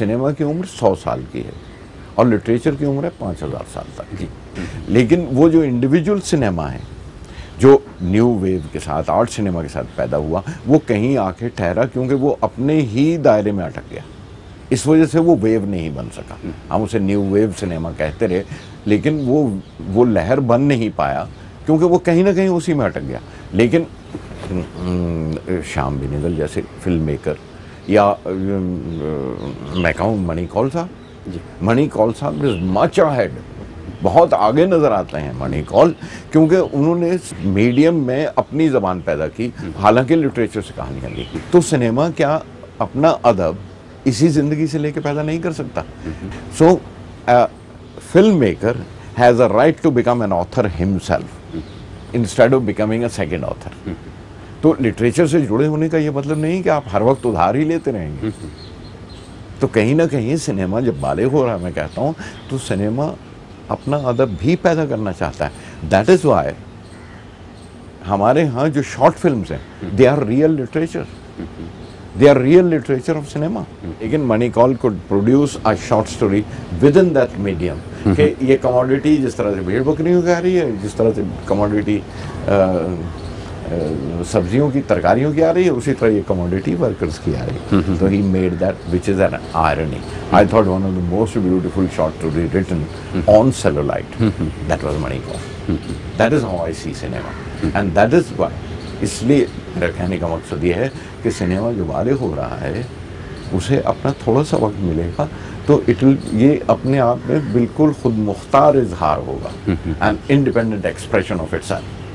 Cinema की उम्र 100 साल की है और लिटरेचर की उम्र है 5000 साल तक की। लेकिन वो जो इंडिविजुअल सिनेमा है जो न्यू वेव के साथ, आर्ट सिनेमा के साथ पैदा हुआ, वो कहीं आके ठहरा क्योंकि वो अपने ही दायरे में अटक गया। इस वजह से वो वेव नहीं बन सका। हम उसे न्यू वेव सिनेमा कहते रहे, लेकिन वो लहर बन नहीं पाया क्योंकि वो कहीं ना कहीं उसी में अटक गया। लेकिन श्याम बेनेगल जैसे फिल्म मेकर, या मैं कहूँ मणि कौल साहब, मणि कौल साहब इज मच अहेड, बहुत आगे नज़र आते हैं मणि कौल, क्योंकि उन्होंने मीडियम में अपनी ज़बान पैदा की, हालांकि लिटरेचर से कहानियाँ लिखी। तो सिनेमा क्या अपना अदब इसी ज़िंदगी से लेके पैदा नहीं कर सकता? So film maker has a right to become an author himself instead of becoming a second author. तो लिटरेचर से जुड़े होने का ये मतलब नहीं कि आप हर वक्त उधार ही लेते रहेंगे। तो कहीं ना कहीं सिनेमा जब बालिग हो रहा है, मैं कहता हूँ, तो सिनेमा अपना अदब भी पैदा करना चाहता है। दैट इज़ वाई हमारे यहाँ जो शॉर्ट फिल्म्स हैं, they are real literature, they are real literature of cinema. लेकिन Mani Kaul could produce a short story within that medium कि ये कमोडिटी, जिस तरह से भेड़ बकरियों की आ रही है, जिस तरह से कमोडिटी सब्जियों की, तरकारियों की आ रही है, उसी तरह ये कमोडिटी वर्कर्स की आ रही है। तो he made that which is an irony. I thought one of the most beautiful short story written on celluloid, that was Mani Kaul. That is how I see cinema and that is why. इसलिए मेरा कहने का मकसद ये है कि cinema जो बालिग हो रहा है उसे अपना थोड़ा सा वक्त मिलेगा तो ये अपने आप में बिल्कुल खुद मुख्तार इजहार होगा, an independent expression of itself.